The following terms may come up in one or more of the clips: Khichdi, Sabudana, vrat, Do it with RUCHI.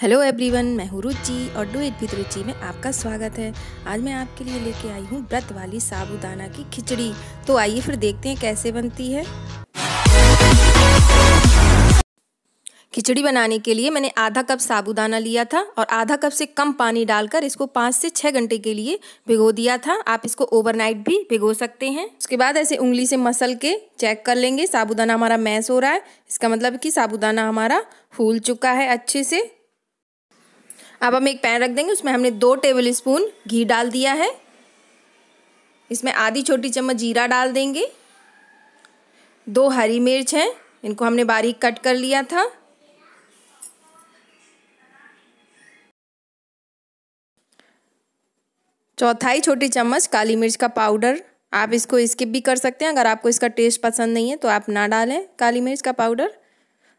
Hello everyone, मैं हूँ रुचि और डू इट विद रुचि में आपका स्वागत है। आज मैं आपके लिए लेके आई हूँ व्रत वाली साबूदाना की खिचड़ी। तो आइए फिर देखते हैं कैसे बनती है। खिचड़ी बनाने के लिए मैंने आधा कप साबूदाना लिया था और आधा कप से कम पानी डालकर इसको 5 से 6 घंटे के लिए भिगो दिया था। आप इसको ओवरनाइट भी भिगो सकते हैं। उसके बाद ऐसे उंगली से मसल के चेक कर लेंगे। साबूदाना हमारा मैश हो रहा है, इसका मतलब कि साबूदाना हमारा फूल चुका है अच्छे से। अब हम एक पैन रख देंगे, उसमें हमने 2 टेबल स्पून घी डाल दिया है। इसमें आधी छोटी चम्मच जीरा डाल देंगे। 2 हरी मिर्च हैं, इनको हमने बारीक कट कर लिया था। चौथाई छोटी चम्मच काली मिर्च का पाउडर, आप इसको स्किप भी कर सकते हैं। अगर आपको इसका टेस्ट पसंद नहीं है तो आप ना डालें काली मिर्च का पाउडर,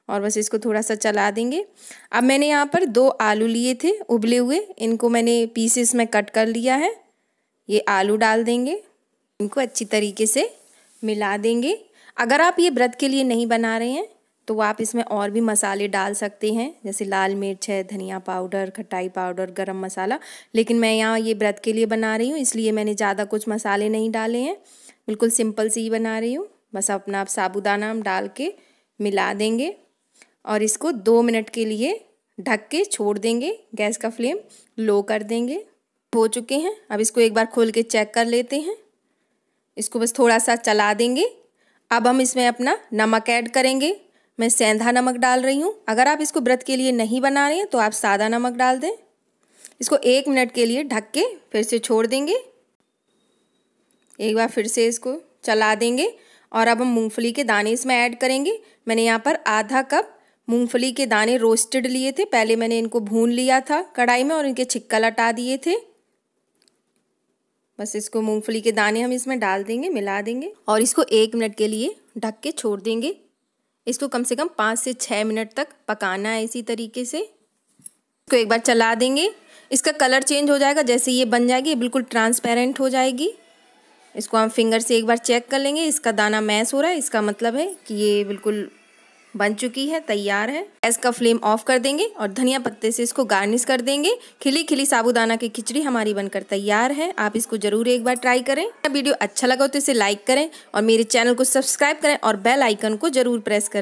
और बस इसको थोड़ा सा चला देंगे। अब मैंने यहाँ पर 2 आलू लिए थे उबले हुए, इनको मैंने पीसेस में कट कर लिया है। ये आलू डाल देंगे, इनको अच्छी तरीके से मिला देंगे। अगर आप ये व्रत के लिए नहीं बना रहे हैं तो आप इसमें और भी मसाले डाल सकते हैं, जैसे लाल मिर्च है, धनिया पाउडर, खटाई पाउडर, गरम मसाला। लेकिन मैं यहाँ ये व्रत के लिए बना रही हूँ, इसलिए मैंने ज़्यादा कुछ मसाले नहीं डाले हैं, बिल्कुल सिंपल से ही बना रही हूँ। बस अपना आप साबूदाना हम डाल के मिला देंगे और इसको 2 मिनट के लिए ढक के छोड़ देंगे। गैस का फ्लेम लो कर देंगे। हो चुके हैं, अब इसको एक बार खोल के चेक कर लेते हैं। इसको बस थोड़ा सा चला देंगे। अब हम इसमें अपना नमक ऐड करेंगे। मैं सेंधा नमक डाल रही हूँ। अगर आप इसको व्रत के लिए नहीं बना रहे हैं तो आप सादा नमक डाल दें। इसको 1 मिनट के लिए ढक के फिर से छोड़ देंगे। एक बार फिर से इसको चला देंगे और अब हम मूँगफली के दाने इसमें ऐड करेंगे। मैंने यहाँ पर आधा कप मूंगफली के दाने रोस्टेड लिए थे, पहले मैंने इनको भून लिया था कढ़ाई में और इनके छिक्कल हटा दिए थे। बस इसको मूंगफली के दाने हम इसमें डाल देंगे, मिला देंगे और इसको 1 मिनट के लिए ढक के छोड़ देंगे। इसको कम से कम 5 से 6 मिनट तक पकाना है। इसी तरीके से इसको एक बार चला देंगे। इसका कलर चेंज हो जाएगा, जैसे ये बन जाएगी बिल्कुल ट्रांसपेरेंट हो जाएगी। इसको हम फिंगर से एक बार चेक कर लेंगे। इसका दाना मैश हो रहा है, इसका मतलब है कि ये बिल्कुल बन चुकी है, तैयार है। गैस का फ्लेम ऑफ कर देंगे और धनिया पत्ते से इसको गार्निश कर देंगे। खिली खिली साबूदाना की खिचड़ी हमारी बनकर तैयार है। आप इसको जरूर एक बार ट्राई करें। वीडियो अच्छा लगा तो इसे लाइक करें और मेरे चैनल को सब्सक्राइब करें और बेल आइकन को जरूर प्रेस करें।